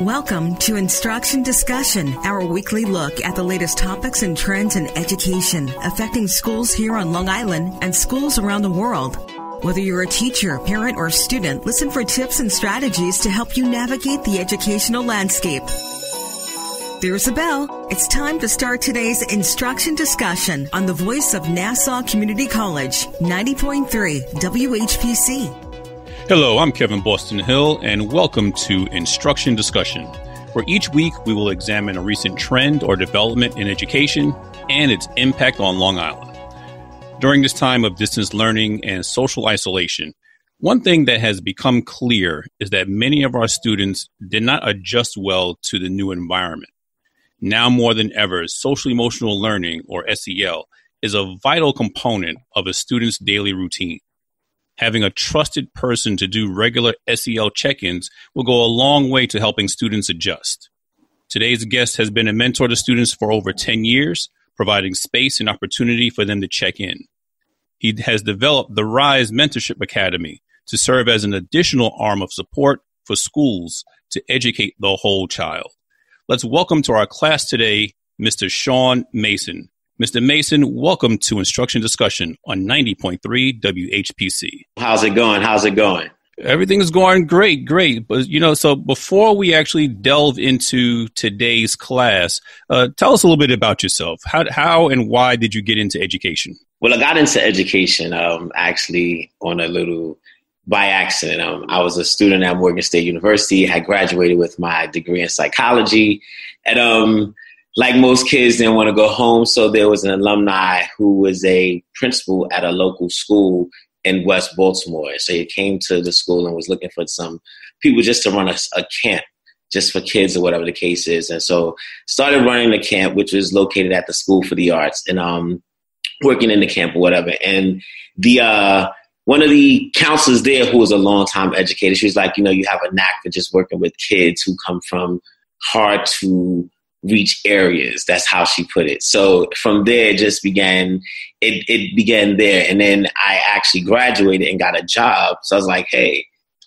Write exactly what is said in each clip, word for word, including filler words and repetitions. Welcome to Instruction Discussion, our weekly look at the latest topics and trends in education affecting schools here on Long Island and schools around the world. Whether you're a teacher, parent, or student, listen for tips and strategies to help you navigate the educational landscape. There's a bell. It's time to start today's Instruction Discussion on the voice of Nassau Community College, ninety point three W H P C. Hello, I'm Kevin Boston-Hill, and welcome to Instruction Discussion, where each week we will examine a recent trend or development in education and its impact on Long Island. During this time of distance learning and social isolation, one thing that has become clear is that many of our students did not adjust well to the new environment. Now more than ever, social-emotional learning, or S E L, is a vital component of a student's daily routine. Having a trusted person to do regular S E L check-ins will go a long way to helping students adjust. Today's guest has been a mentor to students for over ten years, providing space and opportunity for them to check in. He has developed the RISE Mentorship Academy to serve as an additional arm of support for schools to educate the whole child. Let's welcome to our class today, Mister Shawn Mason. Mister Mason, welcome to Instruction Discussion on ninety point three W H P C. How's it going? How's it going? Everything is going great, great. But, you know, so before we actually delve into today's class, uh, tell us a little bit about yourself. How, how and why did you get into education? Well, I got into education um, actually on a little by accident. Um, I was a student at Morgan State University, had graduated with my degree in psychology, and um. Like most kids, didn't want to go home, so there was an alumni who was a principal at a local school in West Baltimore. So he came to the school and was looking for some people just to run a, a camp, just for kids or whatever the case is. And so started running the camp, which was located at the School for the Arts, and um, working in the camp or whatever. And the uh, one of the counselors there, who was a longtime educator, she was like, you know, you have a knack for just working with kids who come from hard to reach areas. That's how she put it. So from there, it just began, it, it began there. And then I actually graduated and got a job. So I was like, hey,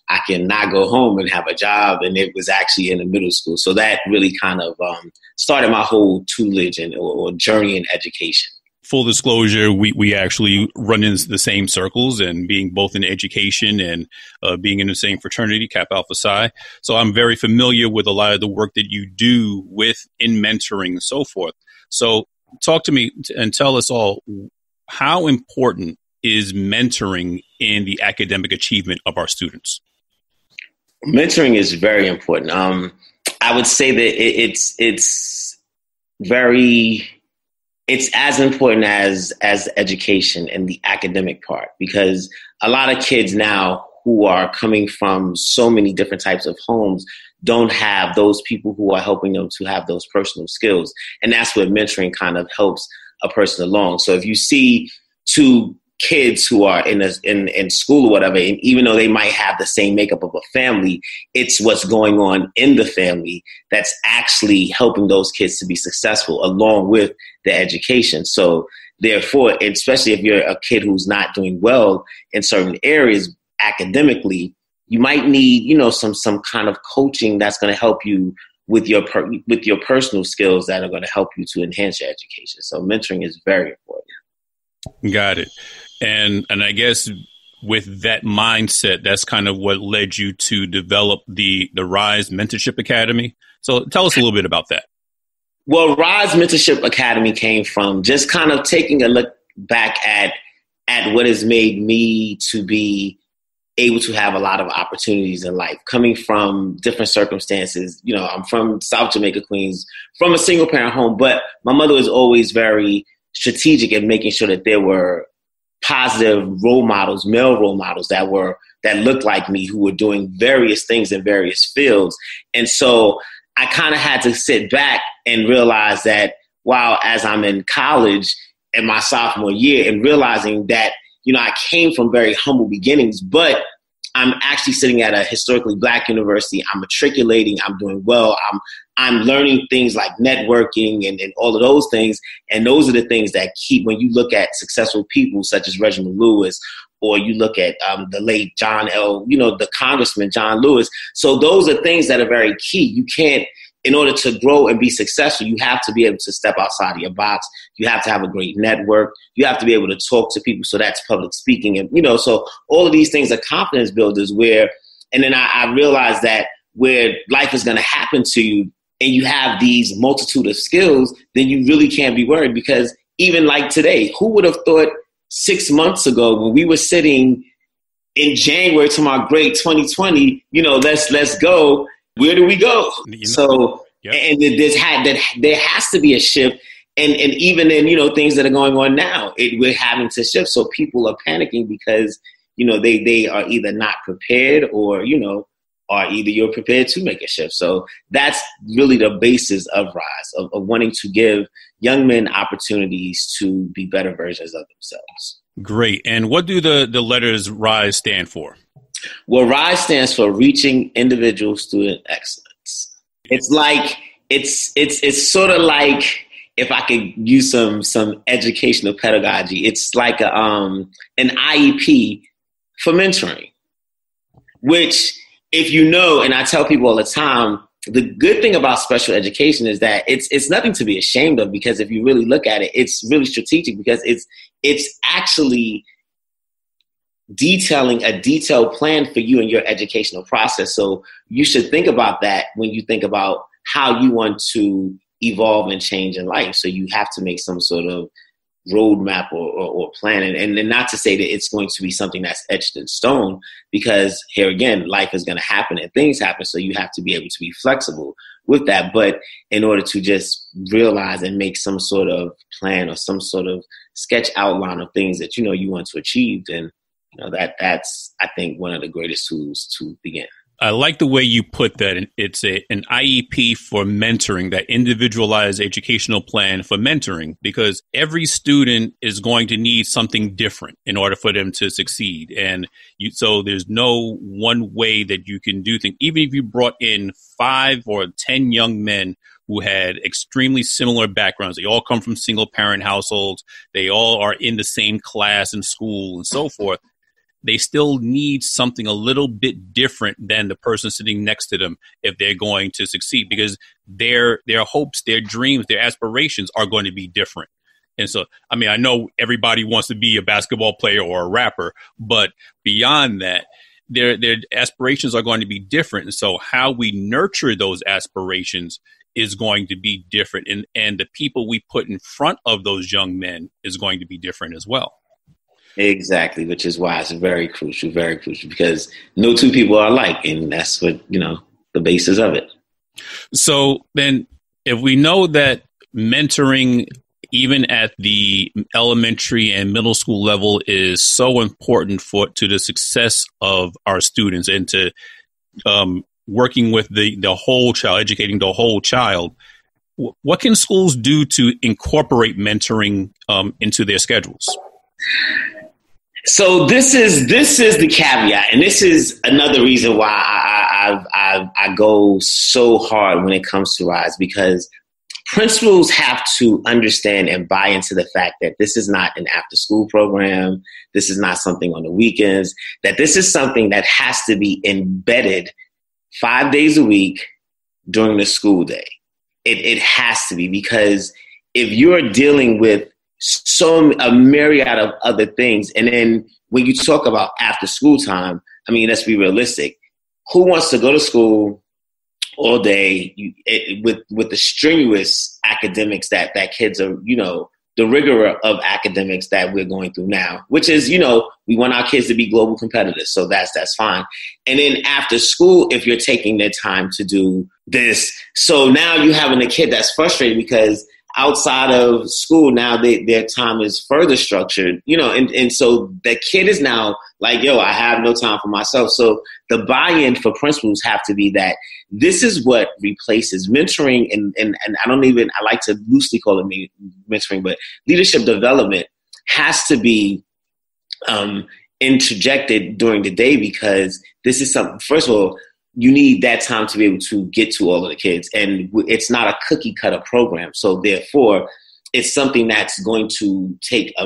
I can not go home and have a job. And it was actually in the middle school. So that really kind of um, started my whole tutelage and or, or journey in education. Full disclosure, we, we actually run into the same circles, and being both in education and uh, being in the same fraternity, Kappa Alpha Psi. So I'm very familiar with a lot of the work that you do with in mentoring and so forth. So talk to me and tell us all, how important is mentoring in the academic achievement of our students? Mentoring is very important. Um, I would say that it, it's it's very... It's as important as as education and the academic part, because a lot of kids now who are coming from so many different types of homes don't have those people who are helping them to have those personal skills. And that's where mentoring kind of helps a person along. So if you see two kids who are in a, in, in school or whatever, and even though they might have the same makeup of a family, it's what's going on in the family that's actually helping those kids to be successful along with the education. So therefore, especially if you're a kid who's not doing well in certain areas academically, you might need, you know, some, some kind of coaching that's going to help you with your, per, with your personal skills that are going to help you to enhance your education. So mentoring is very important. Got it. And and I guess with that mindset, that's kind of what led you to develop the, the RISE Mentorship Academy. So tell us a little bit about that. Well, RISE Mentorship Academy came from just kind of taking a look back at at what has made me to be able to have a lot of opportunities in life, coming from different circumstances. You know, I'm from South Jamaica, Queens, from a single parent home, but my mother was always very strategic in making sure that there were positive role models, male role models that were that looked like me, who were doing various things in various fields. And so I kind of had to sit back and realize that while as I'm in college in my sophomore year, and realizing that, you know, I came from very humble beginnings, but I'm actually sitting at a historically black university. I'm matriculating. I'm doing well. I'm I'm learning things like networking and, and all of those things. And those are the things that keep, when you look at successful people such as Reginald Lewis or you look at um, the late John L., you know, the Congressman John Lewis. So those are things that are very key. You can't, in order to grow and be successful, you have to be able to step outside of your box. You have to have a great network. You have to be able to talk to people. So that's public speaking. And, you know, so all of these things are confidence builders where, and then I, I realized that where life is going to happen to you and you have these multitude of skills, then you really can't be worried, because even like today, who would have thought six months ago when we were sitting in January to my great twenty twenty, you know, let's, let's go. Where do we go? You know, so, yep. and there's had that there has to be a shift, and and even in you know things that are going on now, it we're having to shift. So people are panicking because you know they they are either not prepared or you know are either you're prepared to make a shift. So that's really the basis of RISE, of, of wanting to give young men opportunities to be better versions of themselves. Great. And what do the the letters RISE stand for? Well, RISE stands for Reaching Individual Student Excellence. It's like it's it's it's sort of like, if I could use some some educational pedagogy, it's like a um an I E P for mentoring. Which, if you know, and I tell people all the time, the good thing about special education is that it's it's nothing to be ashamed of, because if you really look at it, it's really strategic, because it's it's actually detailing a detailed plan for you and your educational process. So you should think about that when you think about how you want to evolve and change in life. So you have to make some sort of roadmap or, or, or plan. And, and, and not to say that it's going to be something that's etched in stone, because here again, life is going to happen and things happen. So you have to be able to be flexible with that. But in order to just realize and make some sort of plan or some sort of sketch outline of things that, you know, you want to achieve, then You know, that that's, I think, one of the greatest tools to begin. I like the way you put that. It's a, an I E P for mentoring, that individualized educational plan for mentoring, because every student is going to need something different in order for them to succeed. And you, so there's no one way that you can do things. Even if you brought in five or ten young men who had extremely similar backgrounds. They all come from single parent households. They all are in the same class in school and so forth. They still need something a little bit different than the person sitting next to them if they're going to succeed, because their their hopes, their dreams, their aspirations are going to be different. And so, I mean, I know everybody wants to be a basketball player or a rapper, but beyond that, their their aspirations are going to be different. And so how we nurture those aspirations is going to be different. And, and the people we put in front of those young men is going to be different as well. Exactly, which is why it's very crucial, very crucial, because no two people are alike, and that's what, you know, the basis of it. So then if we know that mentoring, even at the elementary and middle school level, is so important for to the success of our students and to um, working with the, the whole child, educating the whole child, w- what can schools do to incorporate mentoring um, into their schedules? So this is this is the caveat, and this is another reason why I, I, I, I go so hard when it comes to RISE, because principals have to understand and buy into the fact that this is not an after-school program, this is not something on the weekends, that this is something that has to be embedded five days a week during the school day. It, it has to be, because if you're dealing with so a myriad of other things. And then when you talk about after school time, I mean, let's be realistic. Who wants to go to school all day you, it, with, with the strenuous academics that, that kids are, you know, the rigor of academics that we're going through now, which is, you know, we want our kids to be global competitors. So that's, that's fine. And then after school, if you're taking their time to do this, so now you're having a kid that's frustrated because outside of school, now they, their time is further structured, you know, and, and so the kid is now like, yo, I have no time for myself. So the buy-in for principals have to be that this is what replaces mentoring. And, and, and I don't even, I like to loosely call it mentoring, but leadership development has to be um, interjected during the day, because this is something, first of all, you need that time to be able to get to all of the kids. And it's not a cookie cutter program. So therefore, it's something that's going to take a,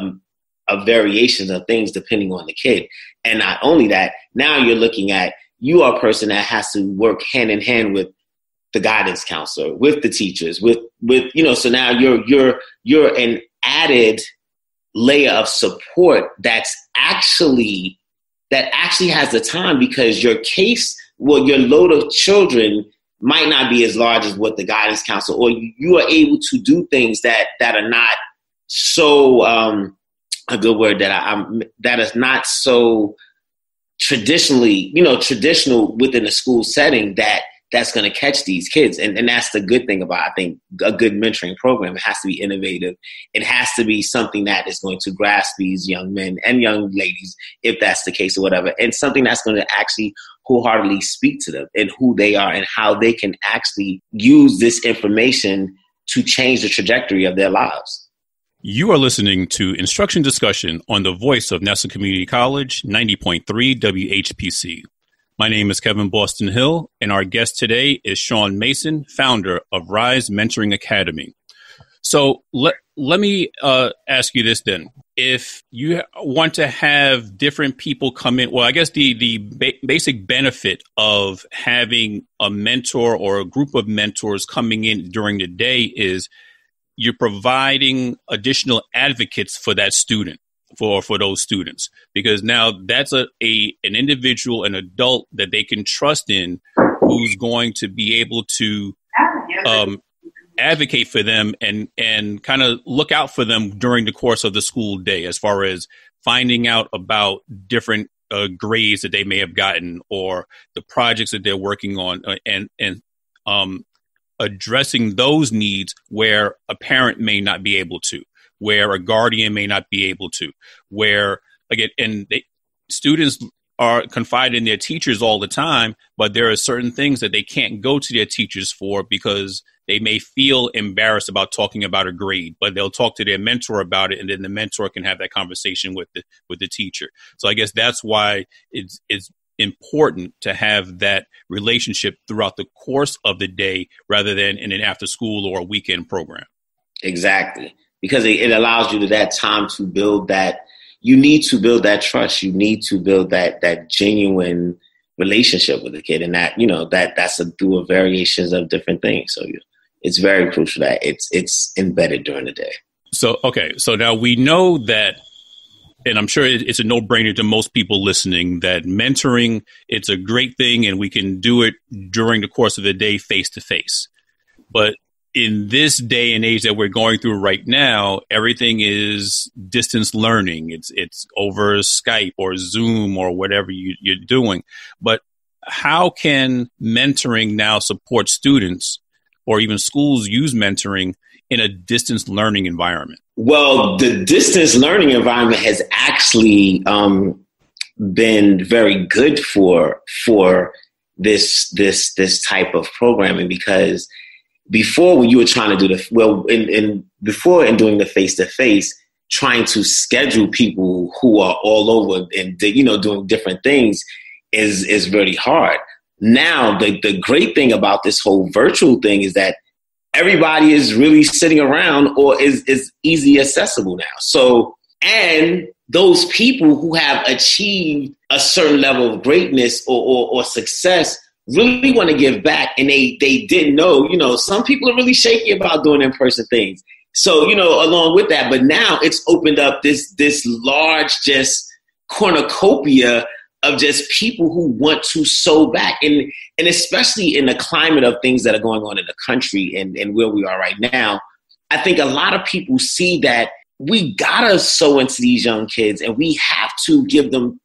of variations of things depending on the kid. And not only that, now you're looking at, you are a person that has to work hand in hand with the guidance counselor, with the teachers, with, with, you know, so now you're, you're, you're an added layer of support that's actually, that actually has the time, because your case, well, your load of children might not be as large as what the guidance counselor, or you, you are able to do things that, that are not so, um, a good word that I, I'm, that is not so traditionally, you know, traditional within a school setting, that that's going to catch these kids. And, and that's the good thing about, I think, a good mentoring program. It has to be innovative. It has to be something that is going to grasp these young men and young ladies, if that's the case or whatever, and something that's going to actually wholeheartedly speak to them and who they are and how they can actually use this information to change the trajectory of their lives. You are listening to Instruction Discussion on the voice of Nassau Community College, ninety point three W H P C. My name is Kevin Boston-Hill, and our guest today is Shawn Mason, founder of RISE Mentoring Academy. So let, let me uh, ask you this then. If you want to have different people come in, well, I guess the, the ba- basic benefit of having a mentor or a group of mentors coming in during the day is you're providing additional advocates for that student, for, for those students, because now that's a, a an individual, an adult that they can trust in, who's going to be able to um, advocate for them and, and kind of look out for them during the course of the school day, as far as finding out about different uh, grades that they may have gotten or the projects that they're working on, uh, and, and, um, addressing those needs where a parent may not be able to, where a guardian may not be able to, where, again, and they, students are confided in their teachers all the time, but there are certain things that they can't go to their teachers for because they may feel embarrassed about talking about a grade, but they'll talk to their mentor about it, and then the mentor can have that conversation with the, with the teacher. So I guess that's why it's, it's important to have that relationship throughout the course of the day rather than in an after school or a weekend program. Exactly. Because it allows you to that time to build that. You need to build that trust. You need to build that, that genuine relationship with the kid. And that, you know, that that's a, through a variations of different things. So you, it's very crucial that it's, it's embedded during the day. So, okay. So now we know that, and I'm sure it's a no-brainer to most people listening, that mentoring, it's a great thing and we can do it during the course of the day face-to-face. But in this day and age that we're going through right now, everything is distance learning. It's it's over Skype or Zoom or whatever you, you're doing. But how can mentoring now support students, or even schools use mentoring in a distance learning environment? Well, the distance learning environment has actually um, been very good for for this this this type of programming, because before, when you were trying to do the well, in, in before in doing the face to face, trying to schedule people who are all over and, you know, doing different things is is really hard. Now, the, the great thing about this whole virtual thing is that everybody is really sitting around, or is, is easily accessible now. So, and those people who have achieved a certain level of greatness or, or, or success really want to give back. And they, they didn't know, you know, some people are really shaky about doing in-person things. So, you know, along with that, but now it's opened up this, this large, just cornucopia of just people who want to sow back. And and especially in the climate of things that are going on in the country and, and where we are right now, I think a lot of people see that we gotta sow into these young kids, and we have to give them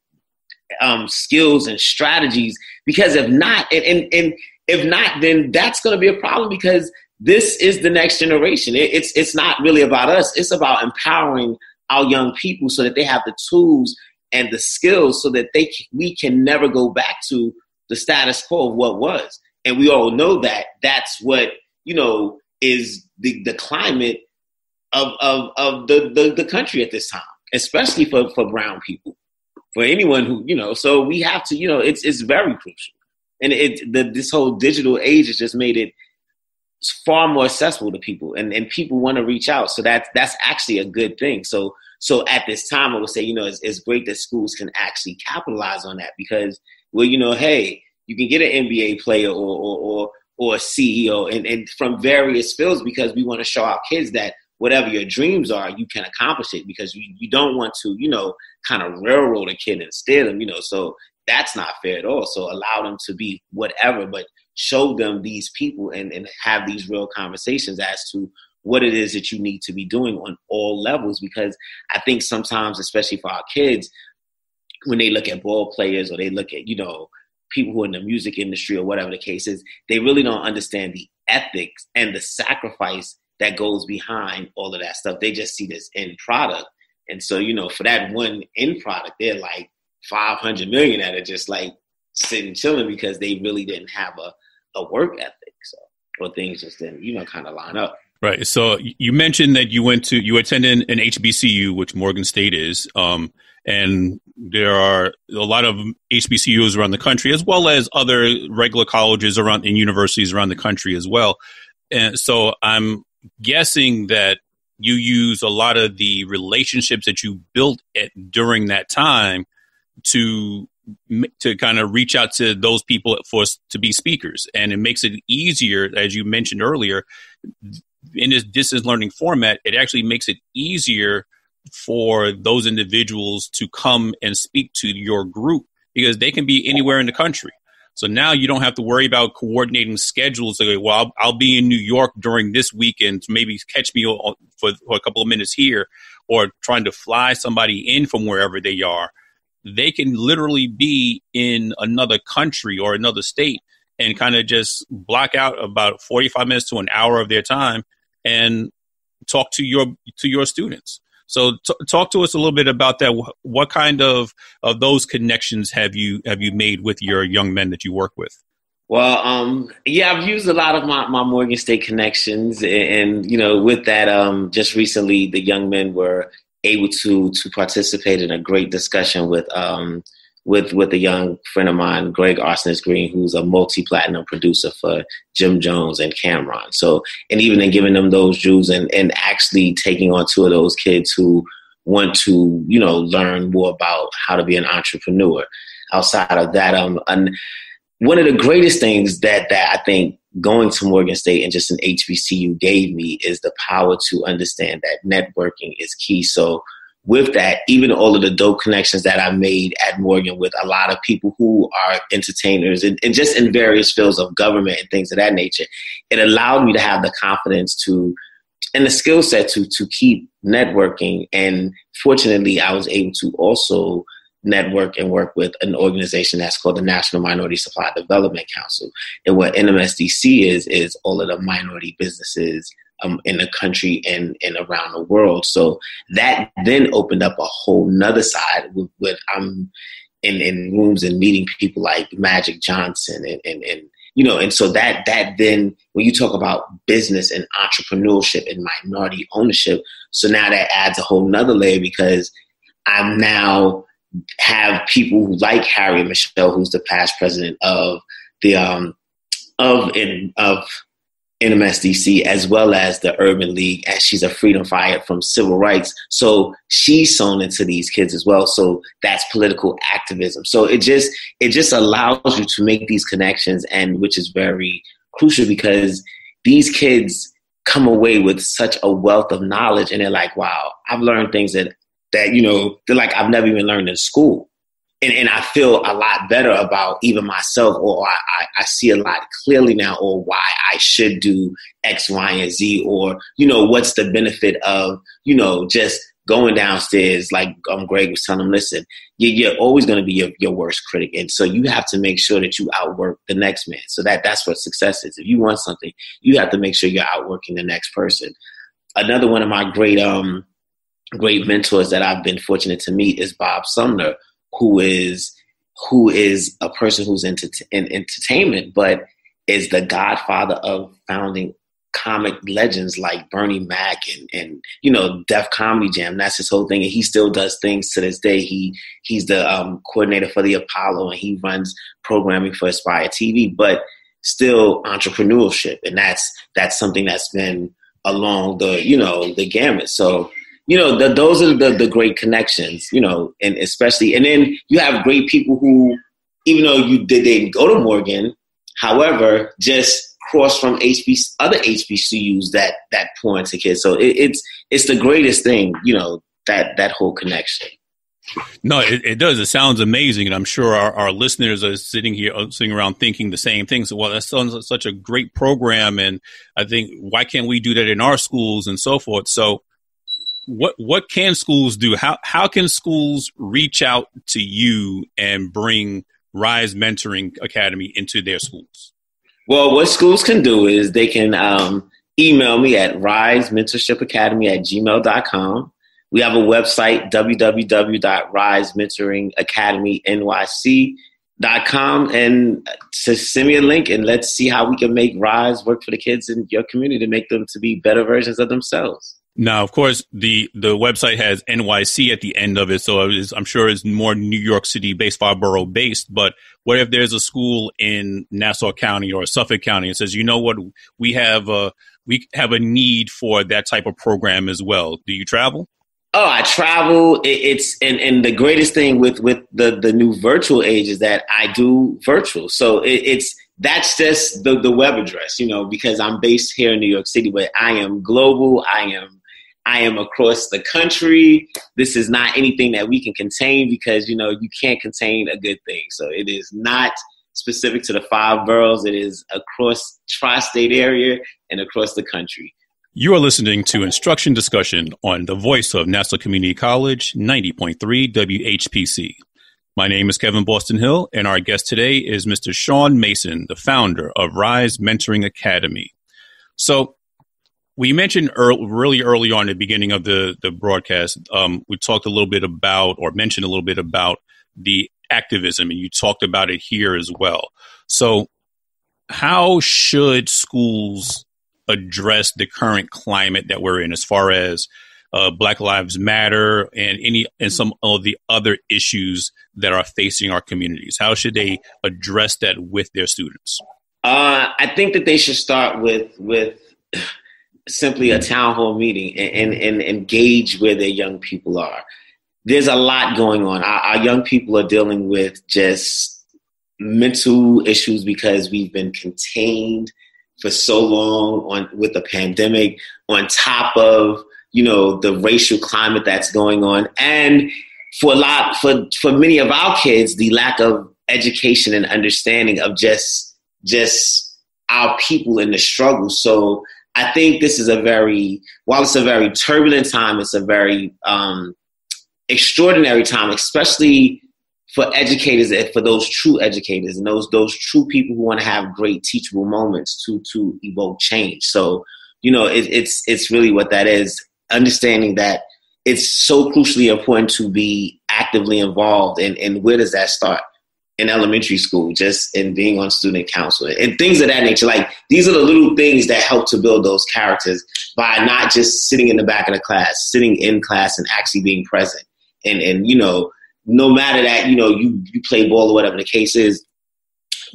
um, skills and strategies, because if not, and, and, and if not, then that's gonna be a problem, because this is the next generation. It, it's it's not really about us. It's about empowering our young people so that they have the tools and the skills so that they we can never go back to the status quo of what was. And we all know that that's what, you know, is the, the climate of of, of the, the, the country at this time, especially for, for brown people, for anyone who, you know, so we have to, you know, it's it's very crucial. And it the, this whole digital age has just made it far more accessible to people, and, and people want to reach out. So that's, that's actually a good thing. So, so at this time, I would say, you know, it's, it's great that schools can actually capitalize on that because, well, you know, hey, you can get an N B A player or, or, or, or a C E O and, and from various fields, because we want to show our kids that whatever your dreams are, you can accomplish it, because you, you don't want to, you know, kind of railroad a kid and steal them, you know, so that's not fair at all. So allow them to be whatever, but show them these people and, and have these real conversations as to what it is that you need to be doing on all levels. Because I think sometimes, especially for our kids, when they look at ball players or they look at, you know, people who are in the music industry or whatever the case is, they really don't understand the ethics and the sacrifice that goes behind all of that stuff. They just see this end product. And so, you know, for that one end product, they're like five hundred million that are just like sitting chilling because they really didn't have a, a work ethic. So, or things just didn't, you know, kind of line up. Right. So you mentioned that you went to, you attended an H B C U, which Morgan State is, um, and there are a lot of H B C Us around the country, as well as other regular colleges around and universities around the country as well. And so I'm guessing that you use a lot of the relationships that you built at during that time to to kind of reach out to those people for us to be speakers. And it makes it easier, as you mentioned earlier, in this distance learning format, it actually makes it easier for those individuals to come and speak to your group because they can be anywhere in the country. So now you don't have to worry about coordinating schedules. Like, well, I'll, I'll be in New York during this weekend. Maybe catch me for, for a couple of minutes here, or trying to fly somebody in from wherever they are. They can literally be in another country or another state and kind of just block out about forty-five minutes to an hour of their time and talk to your to your students. So t- talk to us a little bit about that. What kind of, of those connections have you have you made with your young men that you work with? Well, um, yeah, I've used a lot of my, my Morgan State connections. And, and you know, with that, um, just recently, the young men were able to to participate in a great discussion with um, with with a young friend of mine, Greg Arsenis Green, who's a multi-platinum producer for Jim Jones and Cameron. So, and even in giving them those jewels and, and actually taking on two of those kids who want to, you know, learn more about how to be an entrepreneur. Outside of that, um, and one of the greatest things that, that I think going to Morgan State and just an H B C U gave me is the power to understand that networking is key. So, with that, even all of the dope connections that I made at Morgan with a lot of people who are entertainers and, and just in various fields of government and things of that nature, it allowed me to have the confidence to and the skill set to to keep networking. And fortunately, I was able to also network and work with an organization that's called the National Minority Supply Development Council. And what N M S D C is, is all of the minority businesses Um, in the country and, and around the world. So that then opened up a whole nother side with, with I'm in, in rooms and meeting people like Magic Johnson and, and, and, you know, and so that, that then when you talk about business and entrepreneurship and minority ownership, so now that adds a whole nother layer because I'm now have people who like Harry and Michelle, who's the past president of the, um, of, in, of, N M S D C, as well as the Urban League, as she's a freedom fighter from civil rights. So she's sewn into these kids as well. So that's political activism. So it just it just allows you to make these connections, and which is very crucial because these kids come away with such a wealth of knowledge, and they're like, wow, I've learned things that, that you know, they're like, I've never even learned in school. And, and I feel a lot better about even myself, or I, I see a lot clearly now, or why I should do X, Y, and Z, or, you know, what's the benefit of, you know, just going downstairs. Like um, Greg was telling him, listen, you're, you're always going to be your, your worst critic. And so you have to make sure that you outwork the next man. So that that's what success is. If you want something, you have to make sure you're outworking the next person. Another one of my great, um, great mentors that I've been fortunate to meet is Bob Sumner, who is who is a person who's into in entertainment, but is the godfather of founding comic legends like Bernie Mac and, and you know, Def Comedy Jam. That's his whole thing. And he still does things to this day. He he's the um, coordinator for the Apollo, and he runs programming for Aspire T V. But still entrepreneurship. And that's, that's something that's been along the, you know, the gamut. So, you know, the, those are the, the great connections, you know, and especially, and then you have great people who, even though you did, they didn't go to Morgan, however, just cross from H B C, other H B C Us that, that pour into kids. So it, it's, it's the greatest thing, you know, that, that whole connection. No, it, it does. It sounds amazing. And I'm sure our, our listeners are sitting here, sitting around thinking the same things. So, well, that sounds like such a great program. And I think, why can't we do that in our schools and so forth? So what, what can schools do? How, how can schools reach out to you and bring RISE Mentoring Academy into their schools? Well, what schools can do is they can um, email me at rise mentorship academy at gmail dot com. We have a website, w w w dot rise mentoring academy n y c dot com, and to send me a link and let's see how we can make RISE work for the kids in your community to make them to be better versions of themselves. Now, of course, the, the website has N Y C at the end of it, so it is, I'm sure it's more New York City-based, five-borough-based, but what if there's a school in Nassau County or Suffolk County and says, you know what, we have a, we have a need for that type of program as well. Do you travel? Oh, I travel. It's and, and the greatest thing with, with the, the new virtual age is that I do virtual. So it, it's that's just the, the web address, you know, because I'm based here in New York City, but I am global. I am I am across the country. This is not anything that we can contain because, you know, you can't contain a good thing. So it is not specific to the five boroughs. It is across tri-state area and across the country. You are listening to Instruction Discussion on the voice of Nassau Community College, ninety point three W H P C. My name is Kevin Boston-Hill, and our guest today is Mister Shawn Mason, the founder of RISE Mentoring Academy. So we mentioned early, really early on at the beginning of the, the broadcast, um, we talked a little bit about or mentioned a little bit about the activism, and you talked about it here as well. So how should schools address the current climate that we're in as far as uh, Black Lives Matter and any and some of the other issues that are facing our communities? How should they address that with their students? Uh, I think that they should start with with simply a town hall meeting and, and, and engage where their young people are. There's a lot going on. Our, our young people are dealing with just mental issues because we've been contained for so long on with the pandemic, on top of, you know, the racial climate that's going on. And for a lot, for, for many of our kids, the lack of education and understanding of just, just our people in the struggle. So I think this is a very, while it's a very turbulent time, it's a very um, extraordinary time, especially for educators, and for those true educators and those those true people who want to have great teachable moments to to evoke change. So, you know, it, it's it's really what that is. Understanding that it's so crucially important to be actively involved, and and where does that start? In elementary school, just in being on student council and things of that nature. Like, these are the little things that help to build those characters by not just sitting in the back of the class, sitting in class and actually being present. And and you know. No matter that, you know, you, you play ball or whatever the case is,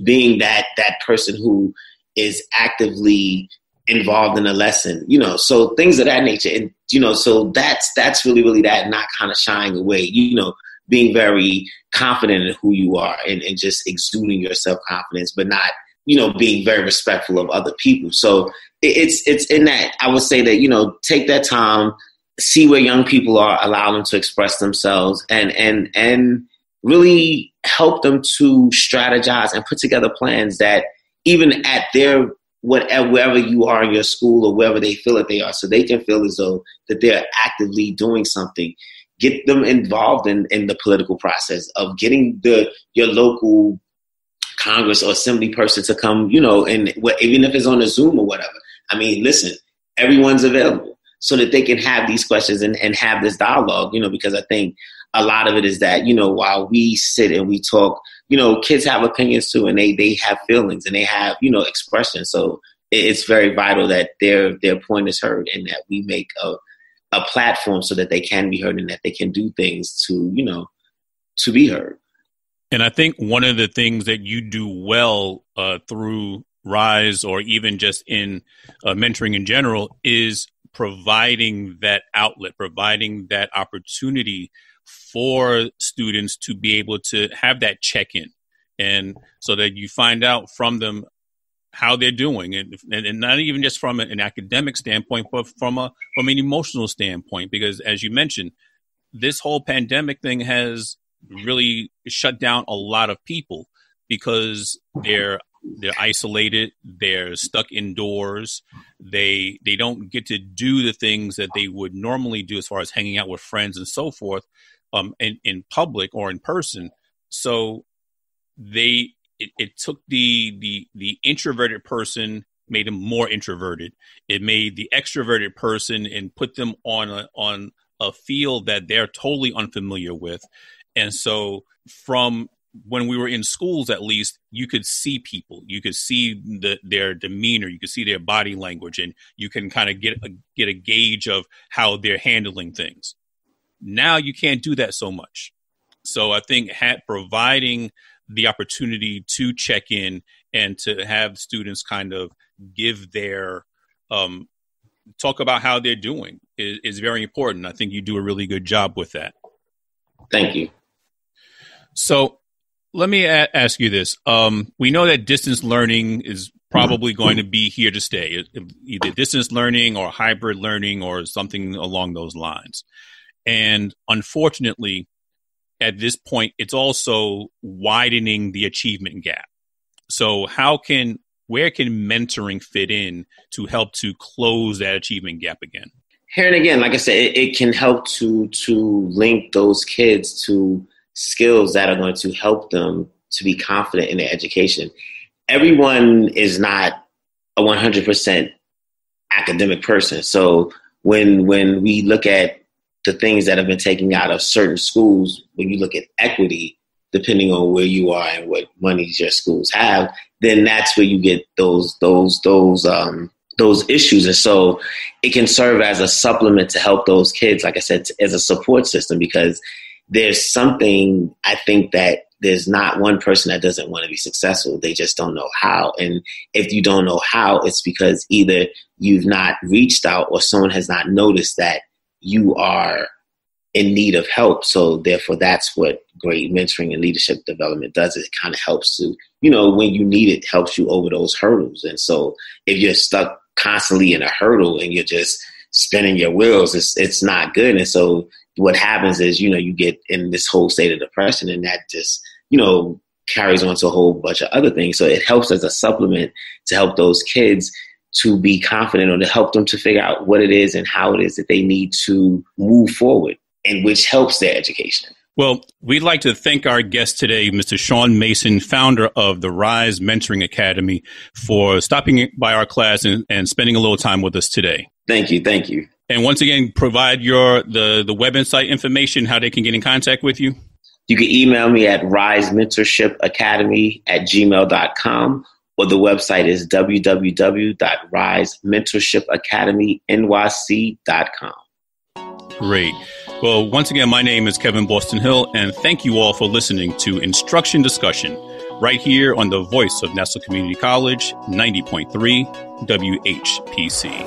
being that that person who is actively involved in a lesson, you know, so things of that nature. And, you know, so that's that's really, really that not kind of shying away, you know, being very confident in who you are and, and just exuding your self-confidence, but not, you know, being very respectful of other people. So it's it's in that I would say that, you know, take that time, see where young people are, allow them to express themselves, and and and really help them to strategize and put together plans that even at their whatever wherever you are in your school or wherever they feel that they are, so they can feel as though that they're actively doing something. Get them involved in, in the political process of getting the your local Congress or assembly person to come, you know, and what, even if it's on a Zoom or whatever. I mean, listen, everyone's available, so that they can have these questions and, and have this dialogue, you know, because I think a lot of it is that, you know, while we sit and we talk, you know, kids have opinions too, and they, they have feelings and they have, you know, expression. So it's very vital that their, their point is heard and that we make a, a platform so that they can be heard and that they can do things to, you know, to be heard. And I think one of the things that you do well uh, through RISE or even just in uh, mentoring in general is providing that outlet, providing that opportunity for students to be able to have that check-in, and so that you find out from them how they're doing, and, and, and not even just from an academic standpoint, but from a from an emotional standpoint, because as you mentioned, this whole pandemic thing has really shut down a lot of people because they're they're isolated, they're stuck indoors, they they don't get to do the things that they would normally do as far as hanging out with friends and so forth, um, in, in public or in person. So they it, it took the the the introverted person, made them more introverted. It made the extroverted person and put them on a, on a field that they're totally unfamiliar with. And so from when we were in schools, at least, you could see people, you could see the, their demeanor, you could see their body language, and you can kind of get a, get a gauge of how they're handling things. Now you can't do that so much. So I think had, providing the opportunity to check in and to have students kind of give their, um, talk about how they're doing is, is very important. I think you do a really good job with that. Thank you. So let me a- ask you this. Um, we know that distance learning is probably going to be here to stay, either distance learning or hybrid learning or something along those lines. And unfortunately, at this point, it's also widening the achievement gap. So how can, where can mentoring fit in to help to close that achievement gap again? Here and again, like I said, it, it can help to to link those kids to skills that are going to help them to be confident in their education. Everyone is not a one hundred percent academic person. So when when we look at the things that have been taken out of certain schools, when you look at equity, depending on where you are and what monies your schools have, then that's where you get those those those um those issues. And so it can serve as a supplement to help those kids, like I said, as a support system, because there's something, I think that there's not one person that doesn't want to be successful. They just don't know how. And if you don't know how, it's because either you've not reached out or someone has not noticed that you are in need of help. So therefore, that's what great mentoring and leadership development does. It kind of helps to, you know, when you need it, helps you over those hurdles. And so if you're stuck constantly in a hurdle and you're just spinning your wheels, it's it's not good. And so what happens is, you know, you get in this whole state of depression, and that just, you know, carries on to a whole bunch of other things. So it helps as a supplement to help those kids to be confident, or to help them to figure out what it is and how it is that they need to move forward, and which helps their education. Well, we'd like to thank our guest today, Mister Shawn Mason, founder of the RISE Mentoring Academy, for stopping by our class and, and spending a little time with us today. Thank you. Thank you. And once again, provide your the, the web insight information, how they can get in contact with you. You can email me at rise mentorship academy at gmail dot com, or the website is w w w dot rise mentorship academy n y c dot com. Great. Well, once again, my name is Kevin Boston-Hill, and thank you all for listening to Instruction Discussion right here on the voice of Nassau Community College, ninety point three W H P C.